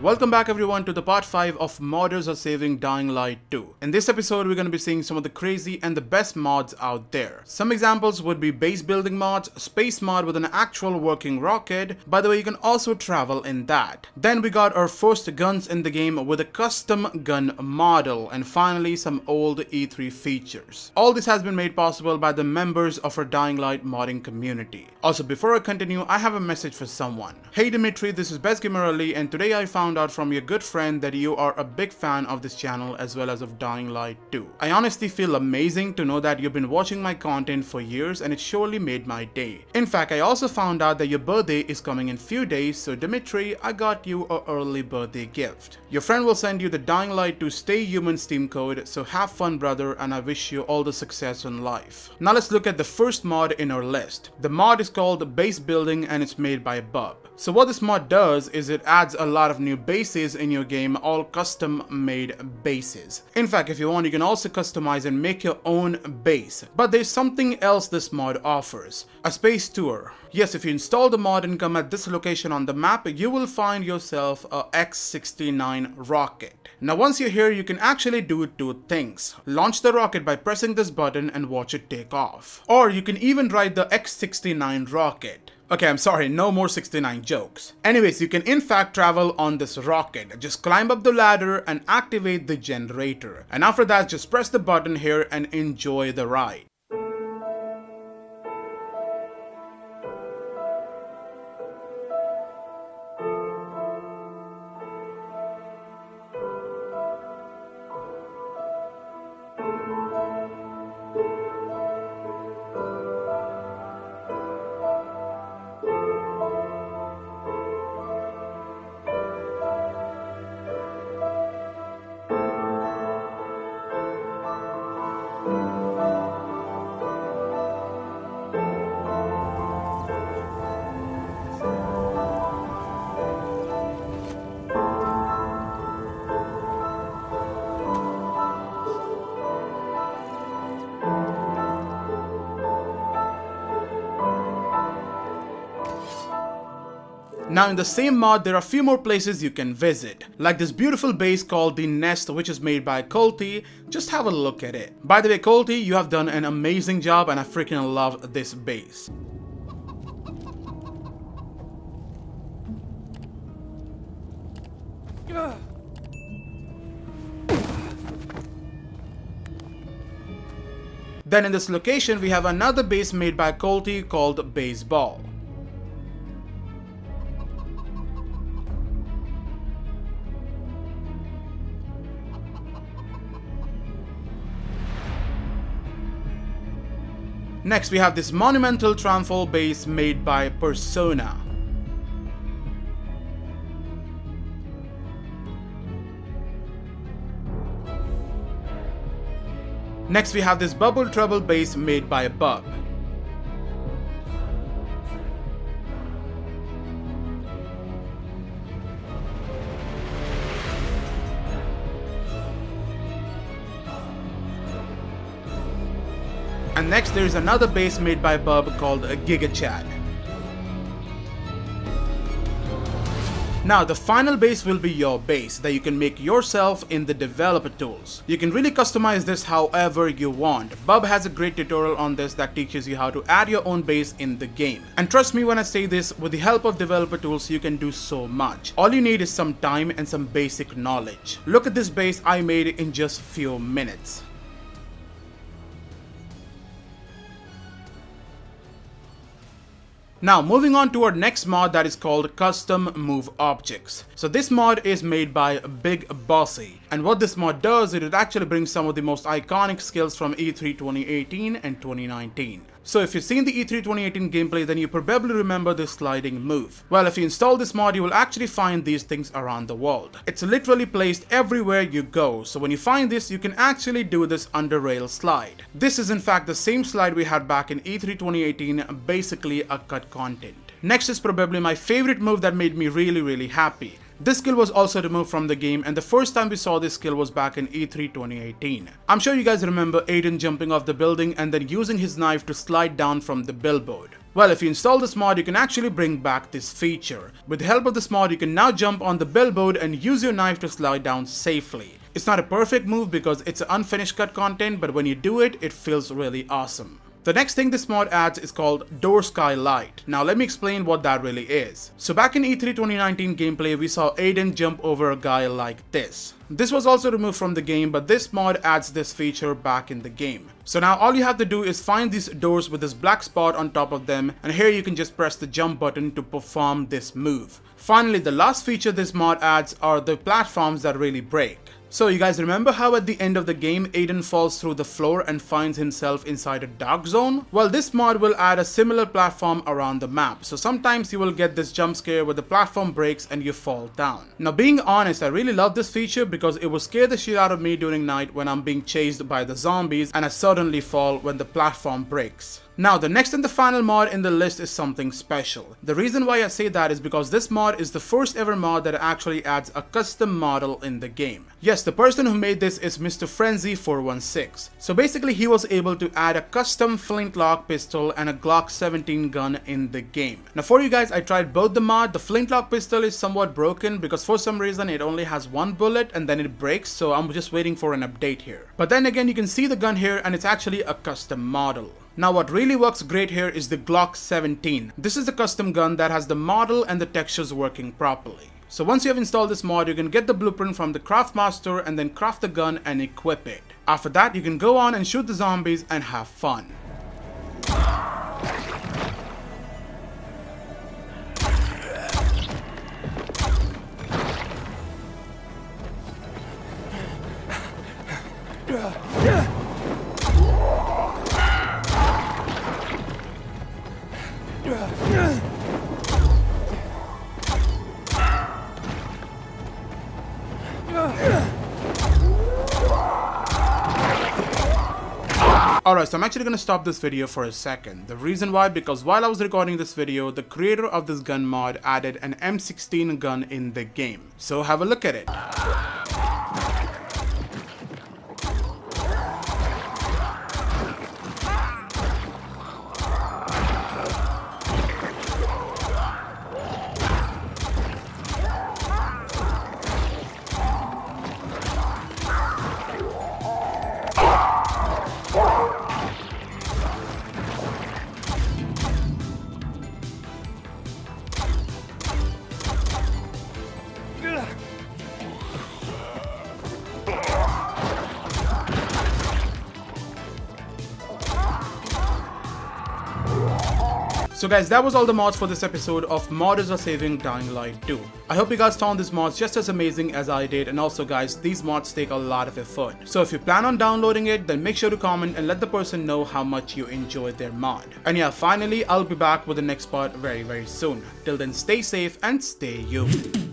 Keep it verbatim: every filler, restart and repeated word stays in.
Welcome back everyone to the part five of Modders Are Saving Dying Light two. In this episode we're going to be seeing some of the crazy and the best mods out there. Some examples would be base building mods, space mod with an actual working rocket, by the way you can also travel in that. Then we got our first guns in the game with a custom gun model, and finally some old E three features. All this has been made possible by the members of our Dying Light modding community. Also, before I continue, I have a message for someone. Hey Dmitry, this is Best Gamer Ali, and today I found out from your good friend that you are a big fan of this channel as well as of Dying Light two. I honestly feel amazing to know that you've been watching my content for years, and it surely made my day. In fact, I also found out that your birthday is coming in few days, so Dmitry, I got you a early birthday gift. Your friend will send you the Dying Light two Stay Human Steam code, so have fun brother, and I wish you all the success in life. Now let's look at the first mod in our list. The mod is called Base Building and it's made by Bub. So what this mod does is it adds a lot of new bases in your game, all custom made bases. In fact, if you want, you can also customize and make your own base. But there's something else this mod offers, a space tour. Yes, if you install the mod and come at this location on the map, you will find yourself a X sixty-nine rocket. Now once you're here, you can actually do two things. Launch the rocket by pressing this button and watch it take off. Or you can even ride the X sixty-nine rocket. Okay, I'm sorry, no more sixty-nine jokes. Anyways, you can in fact travel on this rocket. Just climb up the ladder and activate the generator. And after that, just press the button here and enjoy the ride. Now in the same mod, there are a few more places you can visit, like this beautiful base called The Nest, which is made by Colty. Just have a look at it. By the way, Colty, you have done an amazing job and I freaking love this base. Then in this location, we have another base made by Colty called Baseball. Next, we have this Monumental Triumphal base made by Persona. Next, we have this Bubble Trouble base made by Bub. And next, there is another base made by Bub called GigaChat. Now, the final base will be your base that you can make yourself in the developer tools. You can really customize this however you want. Bub has a great tutorial on this that teaches you how to add your own base in the game. And trust me when I say this, with the help of developer tools, you can do so much. All you need is some time and some basic knowledge. Look at this base I made in just few minutes. Now moving on to our next mod that is called Custom Move Objects. So this mod is made by BigBosSise, and what this mod does is it actually brings some of the most iconic skills from E three twenty eighteen and twenty nineteen. So if you've seen the E three twenty eighteen gameplay, then you probably remember this sliding move. Well, if you install this mod, you will actually find these things around the world. It's literally placed everywhere you go, so when you find this, you can actually do this under rail slide. This is in fact the same slide we had back in E three twenty eighteen, basically a cut content. Next is probably my favorite move that made me really really happy. This skill was also removed from the game, and the first time we saw this skill was back in E three twenty eighteen. I'm sure you guys remember Aiden jumping off the building and then using his knife to slide down from the billboard. Well, if you install this mod, you can actually bring back this feature. With the help of this mod, you can now jump on the billboard and use your knife to slide down safely. It's not a perfect move because it's an unfinished cut content, but when you do it, it feels really awesome. The next thing this mod adds is called Door Skylight. Now let me explain what that really is. So back in E three twenty nineteen gameplay, we saw Aiden jump over a guy like this. This was also removed from the game, but this mod adds this feature back in the game. So now all you have to do is find these doors with this black spot on top of them, and here you can just press the jump button to perform this move. Finally, the last feature this mod adds are the platforms that really break. So you guys remember how at the end of the game Aiden falls through the floor and finds himself inside a dark zone? Well, this mod will add a similar platform around the map. So sometimes you will get this jump scare where the platform breaks and you fall down. Now being honest, I really love this feature because it will scare the shit out of me during night when I'm being chased by the zombies and I suddenly fall when the platform breaks. Now the next and the final mod in the list is something special. The reason why I say that is because this mod is the first ever mod that actually adds a custom model in the game. Yes, the person who made this is Mister Frenzy four one six. So basically he was able to add a custom Flintlock Pistol and a Glock seventeen gun in the game. Now for you guys, I tried both the mod. The Flintlock Pistol is somewhat broken because for some reason it only has one bullet and then it breaks, so I'm just waiting for an update here. But then again, you can see the gun here and it's actually a custom model. Now what really works great here is the Glock seventeen. This is a custom gun that has the model and the textures working properly. So once you have installed this mod, you can get the blueprint from the craft master and then craft the gun and equip it. After that, you can go on and shoot the zombies and have fun. Alright, so I'm actually gonna stop this video for a second. The reason why, because while I was recording this video, the creator of this gun mod added an M sixteen gun in the game. So have a look at it. So guys, that was all the mods for this episode of Modders Are Saving Dying Light two. I hope you guys found these mods just as amazing as I did, and also guys, these mods take a lot of effort. So if you plan on downloading it, then make sure to comment and let the person know how much you enjoyed their mod. And yeah, finally, I'll be back with the next part very very soon. Till then, stay safe and stay you.